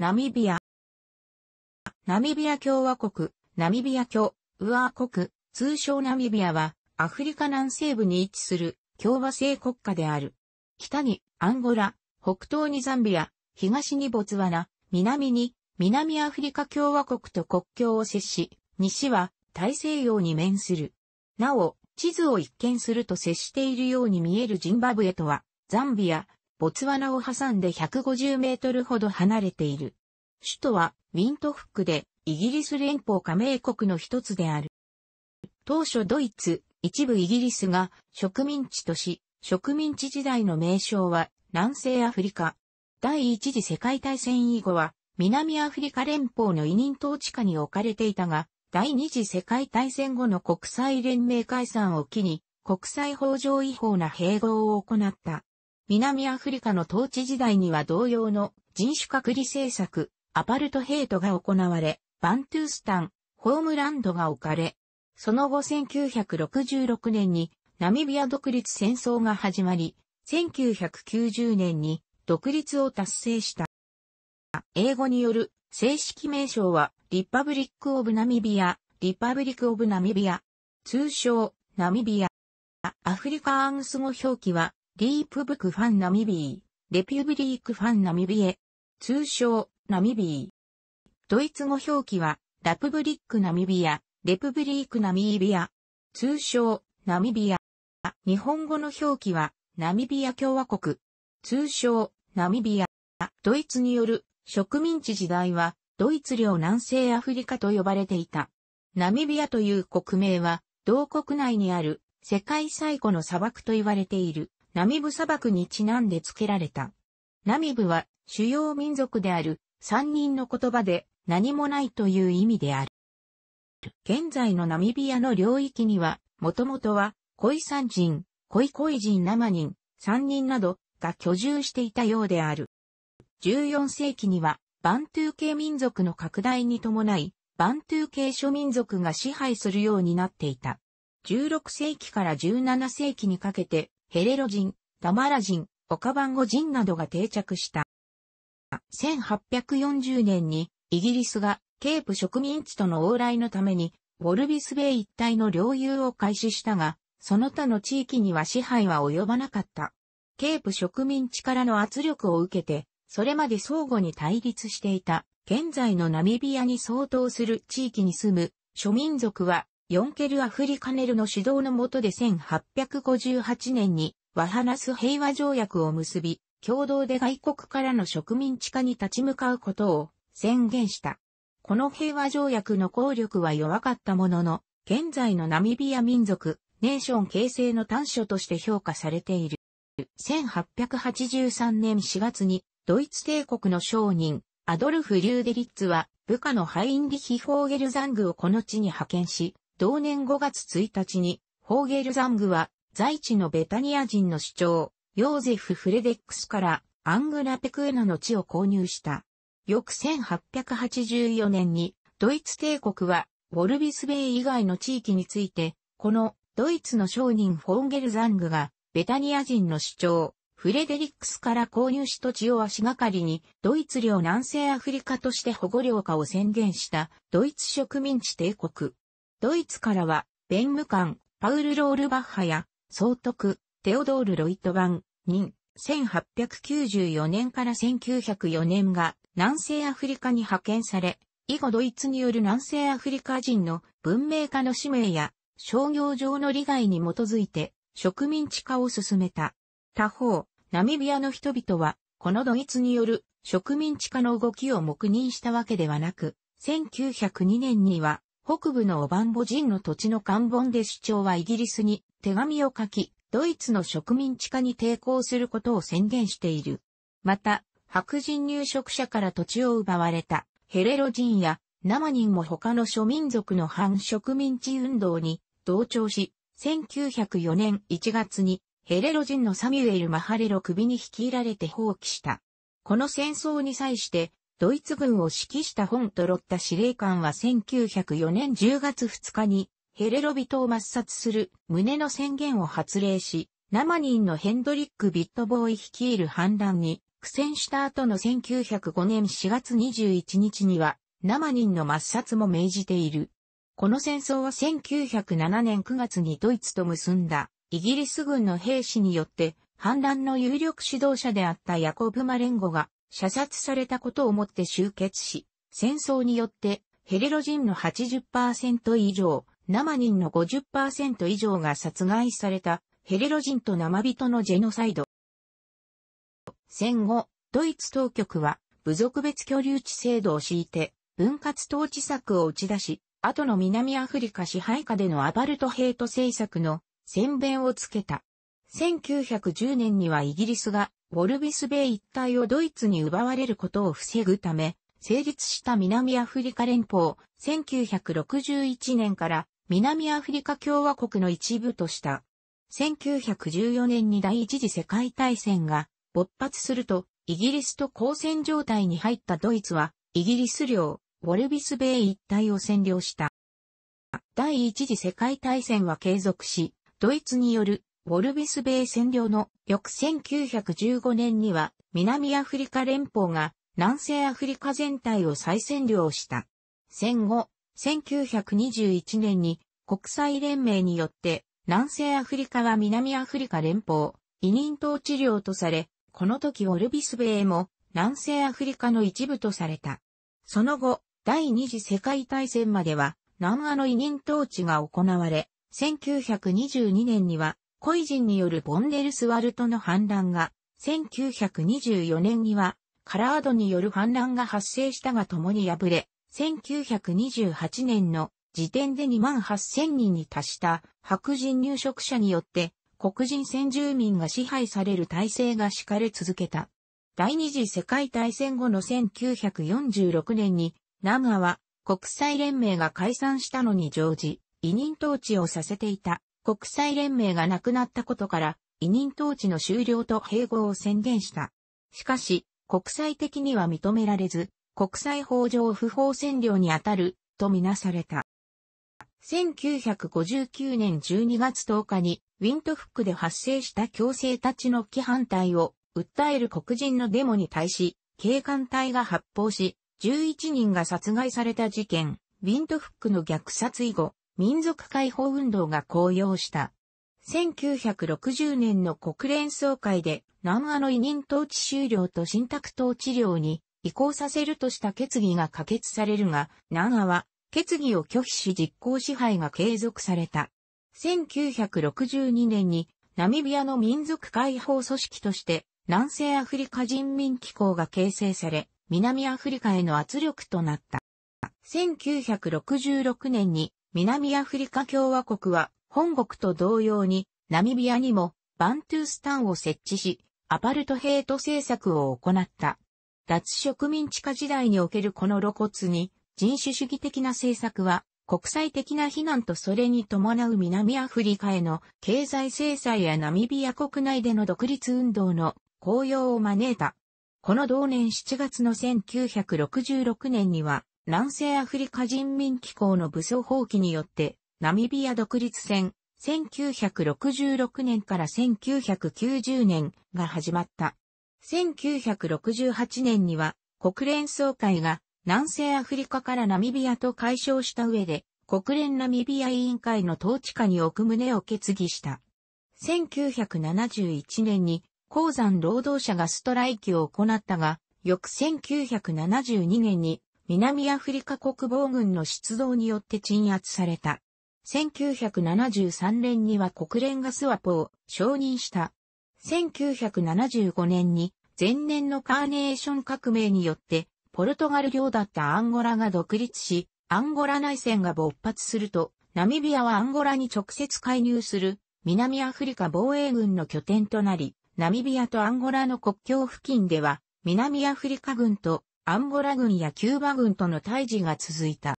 ナミビア。ナミビア共和国、ナミビア共和国、通称ナミビアは、アフリカ南西部に位置する共和制国家である。北にアンゴラ、北東にザンビア、東にボツワナ、南に南アフリカ共和国と国境を接し、西は大西洋に面する。なお、地図を一見すると接しているように見えるジンバブエとは、ザンビア、ボツワナを挟んで150メートルほど離れている。首都はウィントフックで、イギリス連邦加盟国の一つである。当初ドイツ、一部イギリスが植民地とし、植民地時代の名称は南西アフリカ。第一次世界大戦以後は南アフリカ連邦の委任統治下に置かれていたが、第二次世界大戦後の国際連盟解散を機に国際法上違法な併合を行った。南アフリカの統治時代には同様の人種隔離政策、アパルトヘイトが行われ、バントゥースタン、ホームランドが置かれ、その後1966年にナミビア独立戦争が始まり、1990年に独立を達成した。英語による正式名称はリパブリック・オブ・ナミビア、リパブリック・オブ・ナミビア、通称ナミビア。アフリカアンス語表記はリープブク・ファン・ナミビー、レピュブリーク・ファン・ナミビエ、通称ナミビー。ドイツ語表記はラプブリック・ナミビア。レプブリーク・ナミービア、通称、ナミビア。日本語の表記は、ナミビア共和国、通称、ナミビア。ドイツによる植民地時代は、ドイツ領南西アフリカと呼ばれていた。ナミビアという国名は、同国内にある、世界最古の砂漠と言われている、ナミブ砂漠にちなんで付けられた。ナミブは、主要民族である、三人の言葉で、何もないという意味である。現在のナミビアの領域には、もともとは、コイサン人、コイコイ人ナマ人、山人などが居住していたようである。14世紀には、バントゥー系民族の拡大に伴い、バントゥー系諸民族が支配するようになっていた。16世紀から17世紀にかけて、ヘレロ人、ダマラ人、オカバンゴ人などが定着した。1840年に、イギリスが、ケープ植民地との往来のために、ウォルビスベイ一帯の領有を開始したが、その他の地域には支配は及ばなかった。ケープ植民地からの圧力を受けて、それまで相互に対立していた、現在のナミビアに相当する地域に住む、諸民族は、ヨンケル・アフリカネルの指導の下で1858年に、ワハナス平和条約を結び、共同で外国からの植民地化に立ち向かうことを宣言した。この平和条約の効力は弱かったものの、現在のナミビア民族、ネーション形成の端緒として評価されている。1883年4月に、ドイツ帝国の商人、アドルフ・リューデリッツは、部下のハインリヒ・フォーゲルザングをこの地に派遣し、同年5月1日に、フォーゲルザングは、在地のベタニア人の首長、ヨーゼフ・フレデックスから、アングラ・ペクエナの地を購入した。翌1884年に、ドイツ帝国は、ウォルビスベイ以外の地域について、このドイツの商人フォーゲルザングが、ベタニア人の首長、フレデリックスから購入し土地を足がかりに、ドイツ領南西アフリカとして保護領下を宣言した、ドイツ植民地帝国。ドイツからは、ベンムカン、パウル・ロールバッハや、総督、テオドール・ロイト・バン、任、1894年から1904年が、南西アフリカに派遣され、以後ドイツによる南西アフリカ人の文明化の使命や商業上の利害に基づいて植民地化を進めた。他方、ナミビアの人々はこのドイツによる植民地化の動きを黙認したわけではなく、1902年には北部のオバンボ人の土地の官本で首長はイギリスに手紙を書き、ドイツの植民地化に抵抗することを宣言している。また、白人入植者から土地を奪われたヘレロ人やナマ人も他の諸民族の反植民地運動に同調し、1904年1月にヘレロ人のサミュエル・マハレロ首に率いられて蜂起した。この戦争に際してドイツ軍を指揮したフォン・トロッタ司令官は1904年10月2日にヘレロ人を抹殺する旨の宣言を発令し、ナマ人のヘンドリック・ビットボーイ率いる反乱に苦戦した後の1905年4月21日には、生人の抹殺も命じている。この戦争は1907年9月にドイツと結んだ、イギリス軍の兵士によって、反乱の有力指導者であったヤコブ・マレンゴが、射殺されたことをもって終結し、戦争によって、ヘレロ人の 80% 以上、生人の 50% 以上が殺害された、ヘレロ人と生人のジェノサイド。戦後、ドイツ当局は、部族別居留地制度を敷いて、分割統治策を打ち出し、後の南アフリカ支配下でのアパルトヘイト政策の先鞭をつけた。1910年にはイギリスが、ウォルビスベイ一帯をドイツに奪われることを防ぐため、成立した南アフリカ連邦、1961年から南アフリカ共和国の一部とした。1914年に第一次世界大戦が勃発すると、イギリスと交戦状態に入ったドイツは、イギリス領、ウォルビスベイ一帯を占領した。第一次世界大戦は継続し、ドイツによるウォルビスベイ占領の翌1915年には南アフリカ連邦が南西アフリカ全体を再占領した。戦後、1921年に国際連盟によって南西アフリカは南アフリカ連邦委任統治領とされ、この時ウォルビスベイも南西アフリカの一部とされた。その後、第二次世界大戦までは南アの委任統治が行われ、1922年にはコイ人によるボンデルスワルトの反乱が、1924年にはカラードによる反乱が発生したが共に敗れ、1928年の時点で28000人に達した白人入植者によって黒人先住民が支配される体制が敷かれ続けた。第二次世界大戦後の1946年に、南アは国際連盟が解散したのに乗じ、委任統治をさせていた。国際連盟がなくなったことから、委任統治の終了と併合を宣言した。しかし、国際的には認められず、国際法上不法占領にあたる、とみなされた。1959年12月10日に、ウィントフックで発生した強制立ち退き反対を訴える黒人のデモに対し、警官隊が発砲し、11人が殺害された事件、ウィントフックの虐殺以後、民族解放運動が高揚した。1960年の国連総会で南アの委任統治終了と信託統治領に移行させるとした決議が可決されるが、南アは決議を拒否し実効支配が継続された。1962年にナミビアの民族解放組織として南西アフリカ人民機構が形成され、南アフリカへの圧力となった。1966年に南アフリカ共和国は本国と同様にナミビアにもバントゥースタンを設置しアパルトヘイト政策を行った。脱植民地化時代におけるこの露骨に人種主義的な政策は国際的な非難とそれに伴う南アフリカへの経済制裁やナミビア国内での独立運動の高揚を招いた。この同年7月の1966年には南西アフリカ人民機構の武装蜂起によって、ナミビア独立戦、1966年から1990年が始まった。1968年には、国連総会が南西アフリカからナミビアと解消した上で、国連ナミビア委員会の統治下に置く旨を決議した。1971年に、鉱山労働者がストライキを行ったが、翌1972年に、南アフリカ国防軍の出動によって鎮圧された。1973年には国連がスワポを承認した。1975年に前年のカーネーション革命によってポルトガル領だったアンゴラが独立し、アンゴラ内戦が勃発すると、ナミビアはアンゴラに直接介入する南アフリカ防衛軍の拠点となり、ナミビアとアンゴラの国境付近では南アフリカ軍とアンゴラ軍やキューバ軍との対峙が続いた。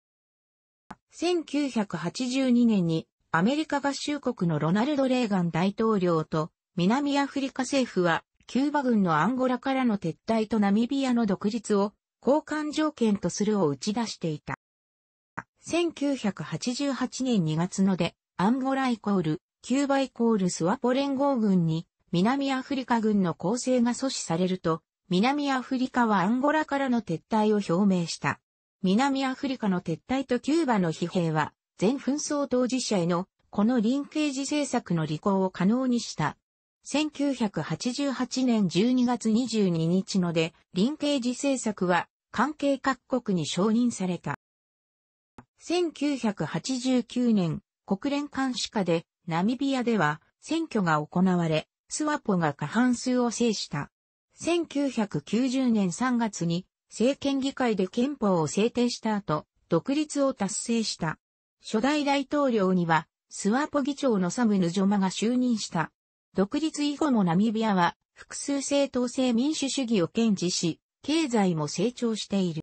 1982年にアメリカ合衆国のロナルド・レーガン大統領と南アフリカ政府はキューバ軍のアンゴラからの撤退とナミビアの独立を交換条件とするを打ち出していた。1988年2月のでアンゴラ=キューバ=スワポ連合軍に南アフリカ軍の構成が阻止されると南アフリカはアンゴラからの撤退を表明した。南アフリカの撤退とキューバの疲弊は、前紛争当事者へのこのリンケージ政策の履行を可能にした。1988年12月22日ので、リンケージ政策は関係各国に承認された。1989年、国連監視下でナミビアでは選挙が行われ、スワポが過半数を制した。1990年3月に政権議会で憲法を制定した後、独立を達成した。初代大統領には、スワポ議長のサムヌジョマが就任した。独立以後もナミビアは、複数政党制民主主義を堅持し、経済も成長している。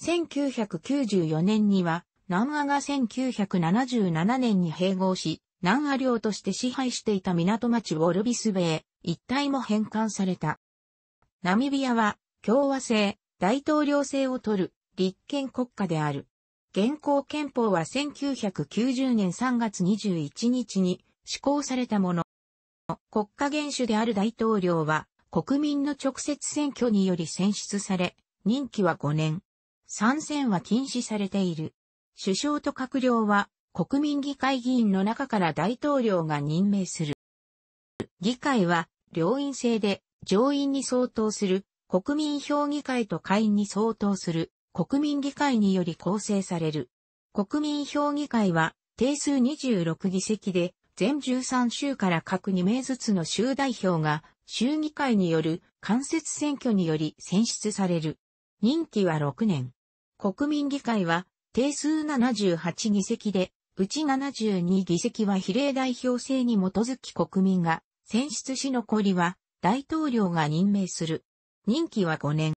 1994年には、南アが1977年に併合し、南ア領として支配していた港町ウォルビスベイ一帯も返還された。ナミビアは、共和制、大統領制を取る、立憲国家である。現行憲法は1990年3月21日に施行されたもの。国家元首である大統領は国民の直接選挙により選出され、任期は5年。参戦は禁止されている。首相と閣僚は国民議会議員の中から大統領が任命する。議会は両院制で上院に相当する国民評議会と下院に相当する。国民議会により構成される。国民評議会は定数26議席で全13州から各2名ずつの州代表が州議会による間接選挙により選出される。任期は6年。国民議会は定数78議席で、うち72議席は比例代表制に基づき国民が選出し残りは大統領が任命する。任期は5年。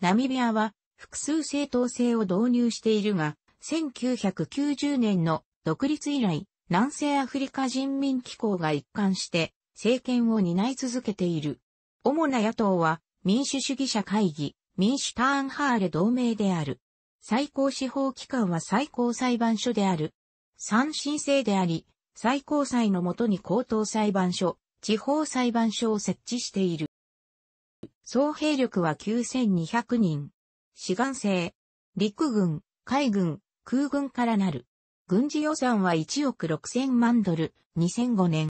ナミビアは複数政党制を導入しているが、1990年の独立以来、南西アフリカ人民機構が一貫して政権を担い続けている。主な野党は民主主義者会議、民主ターンハーレ同盟である。最高司法機関は最高裁判所である。三審制であり、最高裁のもとに高等裁判所、地方裁判所を設置している。総兵力は9200人。志願制、陸軍、海軍、空軍からなる。軍事予算は1億6000万ドル、2005年。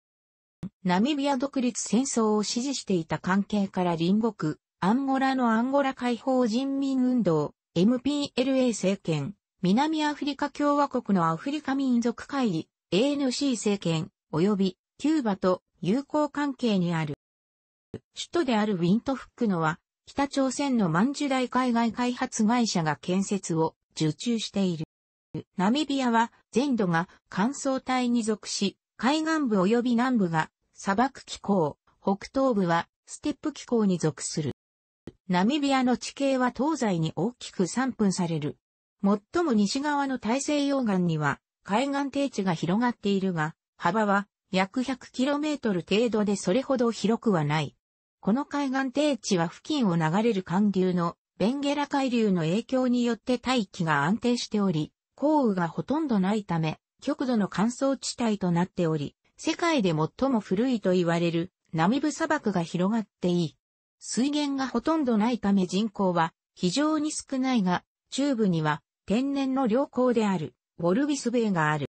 ナミビア独立戦争を支持していた関係から隣国、アンゴラのアンゴラ解放人民運動、MPLA 政権、南アフリカ共和国のアフリカ民族会議、ANC 政権、及びキューバと友好関係にある。首都であるウィントフックノは、北朝鮮のマンジュダイ海外開発会社が建設を受注している。ナミビアは全土が乾燥帯に属し、海岸部及び南部が砂漠気候、北東部はステップ気候に属する。ナミビアの地形は東西に大きく散布される。最も西側の大西洋岸には海岸低地が広がっているが、幅は約 100km 程度でそれほど広くはない。この海岸低地は付近を流れる寒流のベンゲラ海流の影響によって大気が安定しており、降雨がほとんどないため、極度の乾燥地帯となっており、世界で最も古いと言われるナミブ砂漠が広がっていい。水源がほとんどないため人口は非常に少ないが、中部には天然の良港であるウォルビスベイがある。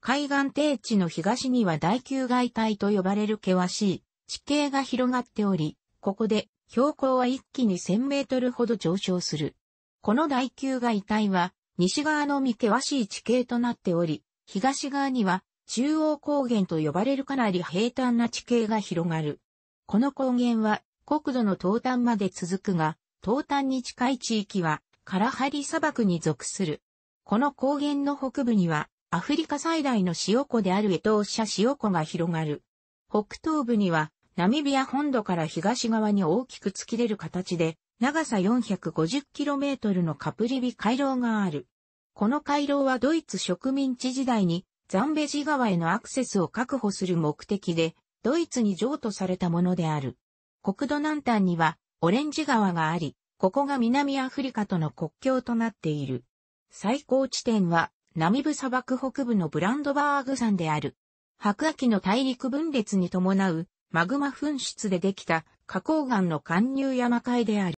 海岸低地の東には大球外帯と呼ばれる険しい地形が広がっており、ここで標高は一気に1000メートルほど上昇する。この大球外帯は西側のみ険しい地形となっており、東側には中央高原と呼ばれるかなり平坦な地形が広がる。この高原は国土の東端まで続くが、東端に近い地域はカラハリ砂漠に属する。この高原の北部にはアフリカ最大の塩湖であるエトーシャ塩湖が広がる。北東部にはナミビア本土から東側に大きく突き出る形で、長さ 450km のカプリビ回廊がある。この回廊はドイツ植民地時代にザンベジ川へのアクセスを確保する目的で、ドイツに譲渡されたものである。国土南端にはオレンジ川があり、ここが南アフリカとの国境となっている。最高地点はナミブ砂漠北部のブランドバーグ山である。白亜紀の大陸分裂に伴うマグマ噴出でできた花崗岩の貫入山塊である。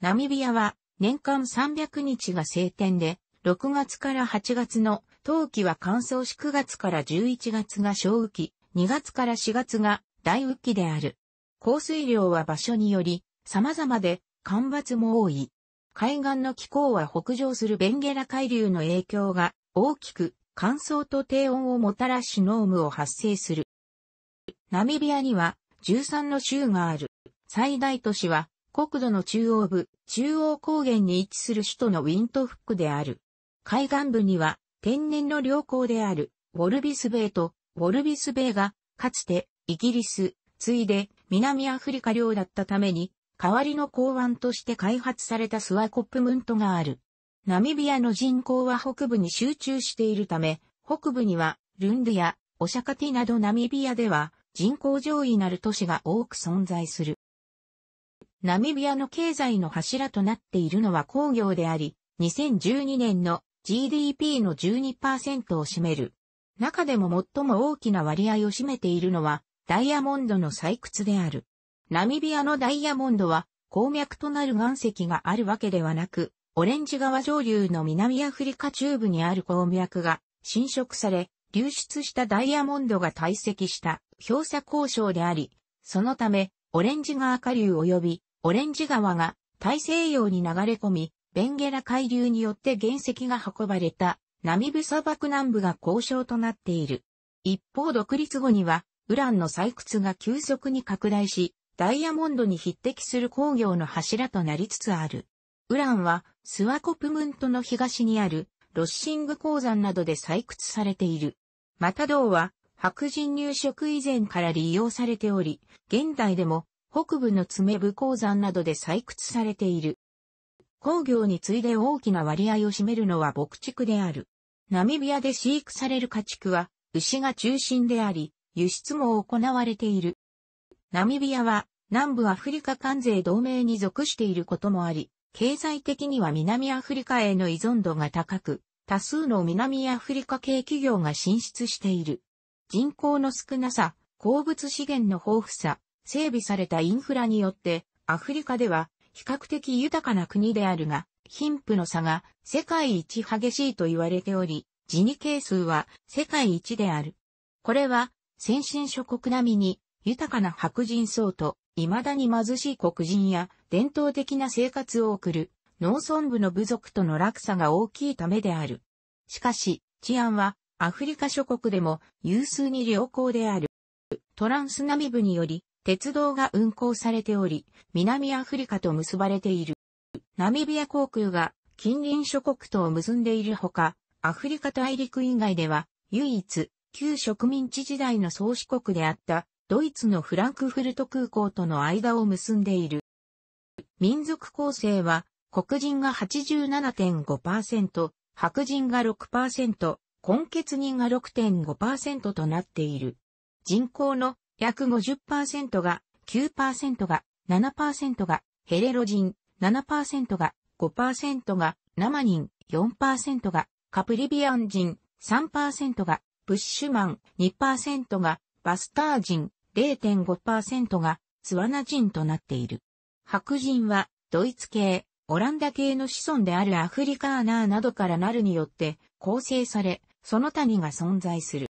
ナミビアは年間300日が晴天で、6月から8月の冬季は乾燥し9月から11月が小雨季、2月から4月が大雨季である。降水量は場所により様々で干ばつも多い。海岸の気候は北上するベンゲラ海流の影響が大きく乾燥と低温をもたらし濃霧を発生する。ナミビアには13の州がある。最大都市は国土の中央部、中央高原に位置する首都のウィントフックである。海岸部には天然の良港であるウォルビスベイとウォルビスベイがかつてイギリス、ついで南アフリカ領だったために代わりの港湾として開発されたスワコップムントがある。ナミビアの人口は北部に集中しているため、北部にはルンドゥやオシャカティなどナミビアでは人口上位なる都市が多く存在する。ナミビアの経済の柱となっているのは工業であり、2012年の GDP の 12% を占める。中でも最も大きな割合を占めているのはダイヤモンドの採掘である。ナミビアのダイヤモンドは鉱脈となる岩石があるわけではなく、オレンジ川上流の南アフリカ中部にある鉱脈が侵食され、流出したダイヤモンドが堆積した表砂鉱床であり、そのためオレンジ川下流及びオレンジ川が大西洋に流れ込み、ベンゲラ海流によって原石が運ばれたナミブ砂漠南部が鉱床となっている。一方独立後にはウランの採掘が急速に拡大し、ダイヤモンドに匹敵する工業の柱となりつつある。ウランはスワコプムントの東にあるロッシング鉱山などで採掘されている。また銅は白人入植以前から利用されており、現代でも北部のツメブ鉱山などで採掘されている。工業に次いで大きな割合を占めるのは牧畜である。ナミビアで飼育される家畜は牛が中心であり、輸出も行われている。ナミビアは南部アフリカ関税同盟に属していることもあり、経済的には南アフリカへの依存度が高く、多数の南アフリカ系企業が進出している。人口の少なさ、鉱物資源の豊富さ、整備されたインフラによって、アフリカでは比較的豊かな国であるが、貧富の差が世界一激しいと言われており、ジニ係数は世界一である。これは、先進諸国並みに豊かな白人層と、未だに貧しい黒人や伝統的な生活を送る農村部の部族との落差が大きいためである。しかし、治安はアフリカ諸国でも有数に良好である。トランスナミ部により鉄道が運行されており、南アフリカと結ばれている。ナミビア航空が近隣諸国とを結んでいるほか、アフリカ大陸以外では唯一旧植民地時代の宗主国であったドイツのフランクフルト空港との間を結んでいる。民族構成は、黒人が 87.5%、白人が 6%、混血人が 6.5% となっている。人口の約 50% が、9% が、7% が、ヘレロ人、7% が、5% が、ナマ人、4% が、カプリビアン人、3% が、ブッシュマン、2% が、バスター人、0.5% がツワナ人となっている。白人はドイツ系、オランダ系の子孫であるアフリカーナーなどからなるによって構成され、その他にが存在する。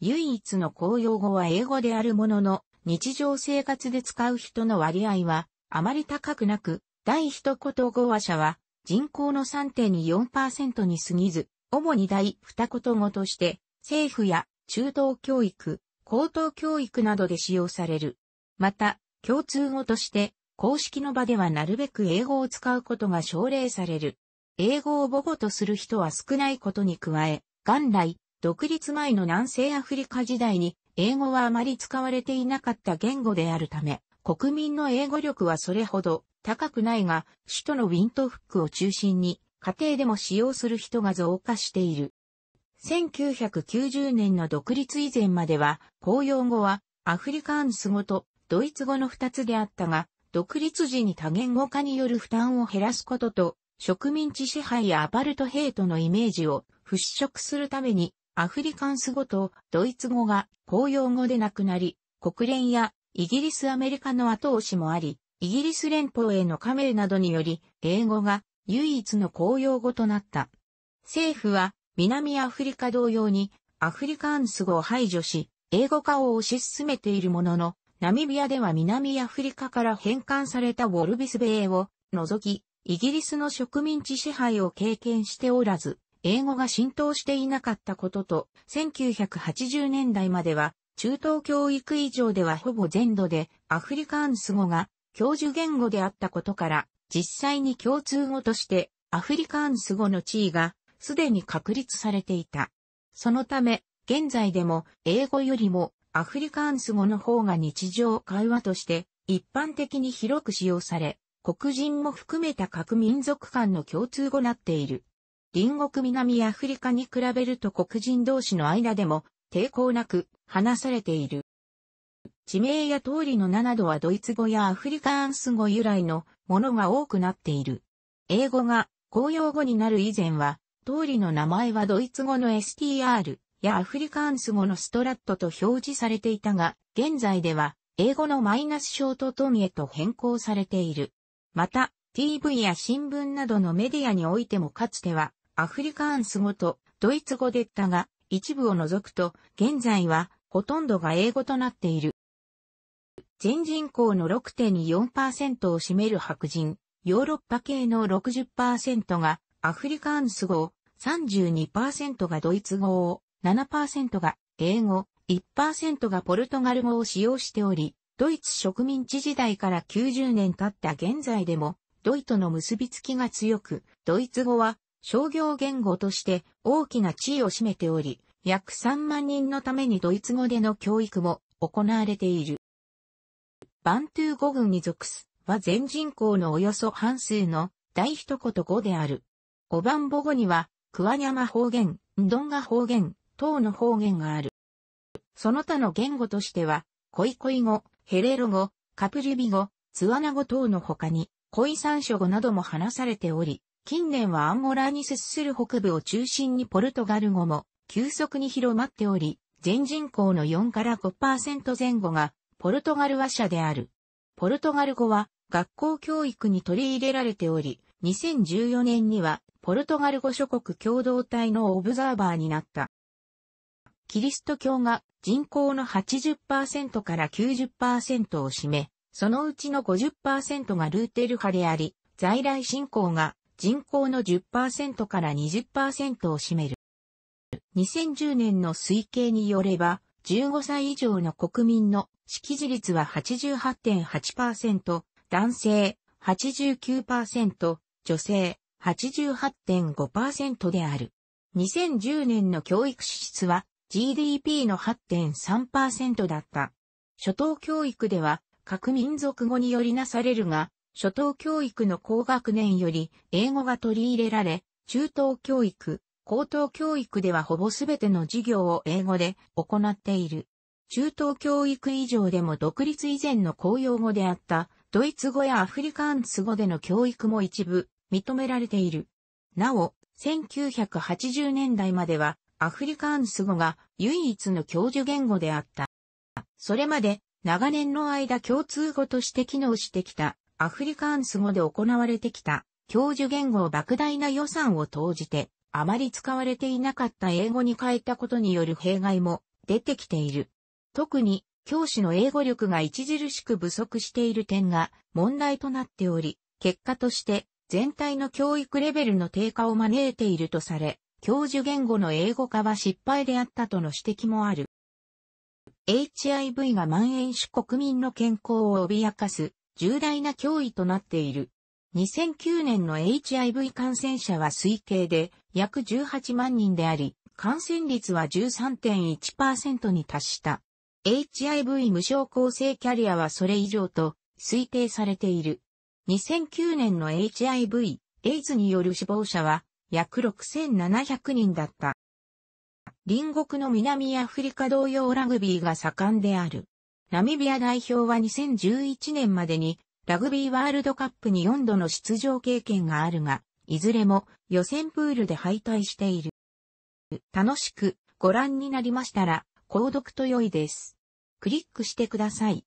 唯一の公用語は英語であるものの、日常生活で使う人の割合はあまり高くなく、第一言語話者は人口の 3.4% に過ぎず、主に第二言語として政府や中等教育、高等教育などで使用される。また、共通語として、公式の場ではなるべく英語を使うことが奨励される。英語を母語とする人は少ないことに加え、元来、独立前の南西アフリカ時代に、英語はあまり使われていなかった言語であるため、国民の英語力はそれほど高くないが、首都のウィントフックを中心に、家庭でも使用する人が増加している。1990年の独立以前までは、公用語はアフリカーンス語とドイツ語の2つであったが、独立時に多言語化による負担を減らすことと、植民地支配やアパルトヘイトのイメージを払拭するために、アフリカーンス語とドイツ語が公用語でなくなり、国連やイギリス・アメリカの後押しもあり、イギリス連邦への加盟などにより、英語が唯一の公用語となった。政府は南アフリカ同様にアフリカンス語を排除し、英語化を推し進めているものの、ナミビアでは南アフリカから返還されたウォルビスベイを除き、イギリスの植民地支配を経験しておらず、英語が浸透していなかったことと、1980年代までは、中等教育以上ではほぼ全土でアフリカンス語が教授言語であったことから、実際に共通語としてアフリカンス語の地位がすでに確立されていた。そのため、現在でも英語よりもアフリカンス語の方が日常会話として一般的に広く使用され、黒人も含めた各民族間の共通語になっている。隣国南アフリカに比べると黒人同士の間でも抵抗なく話されている。地名や通りの名などはドイツ語やアフリカンス語由来のものが多くなっている。英語が公用語になる以前は、通りの名前はドイツ語の STR やアフリカンス語のストラットと表示されていたが、現在では英語のマイナスショートトンへと変更されている。また、TV や新聞などのメディアにおいてもかつてはアフリカンス語とドイツ語でったが、一部を除くと、現在はほとんどが英語となっている。全人口の 6.4% を占める白人、ヨーロッパ系の 60% がアフリカンス語を、32% がドイツ語を、7% が英語、1% がポルトガル語を使用しており、ドイツ植民地時代から90年経った現在でも、ドイとの結びつきが強く、ドイツ語は商業言語として大きな地位を占めており、約3万人のためにドイツ語での教育も行われている。バントゥー語群に属すは全人口のおよそ半数の大一言語である。オバンボ語にはクワニャマ方言、ンドンガ方言、等の方言がある。その他の言語としては、コイコイ語、ヘレロ語、カプリビ語、ツワナ語等の他に、コイサンショ語なども話されており、近年はアンゴラに接する北部を中心にポルトガル語も急速に広まっており、全人口の4から 5% 前後がポルトガル話者である。ポルトガル語は学校教育に取り入れられており、2014年にはポルトガル語諸国共同体のオブザーバーになった。キリスト教が人口の 80% から 90% を占め、そのうちの 50% がルーテル派であり、在来信仰が人口の 10% から 20% を占める。2010年の推計によれば、15歳以上の国民の識字率は 88.8%、男性 89%、女性 88.5% である。2010年の教育支出は GDP の 8.3% だった。初等教育では各民族語によりなされるが、初等教育の高学年より英語が取り入れられ、中等教育、高等教育ではほぼすべての授業を英語で行っている。中等教育以上でも独立以前の公用語であったドイツ語やアフリカンス語での教育も一部認められている。なお、1980年代まではアフリカンス語が唯一の教授言語であった。それまで長年の間共通語として機能してきたアフリカンス語で行われてきた教授言語を莫大な予算を投じて、あまり使われていなかった英語に変えたことによる弊害も出てきている。特に教師の英語力が著しく不足している点が問題となっており、結果として全体の教育レベルの低下を招いているとされ、教授言語の英語化は失敗であったとの指摘もある。HIV が蔓延し国民の健康を脅かす重大な脅威となっている。2009年の HIV 感染者は推計で約18万人であり、感染率は 13.1% に達した。HIV 無症候性キャリアはそれ以上と推定されている。2009年の HIV、AIDS による死亡者は約6700人だった。隣国の南アフリカ同様ラグビーが盛んである。ナミビア代表は2011年までに、ラグビーワールドカップに4度の出場経験があるが、いずれも予選プールで敗退している。楽しくご覧になりましたら、購読と良いです。クリックしてください。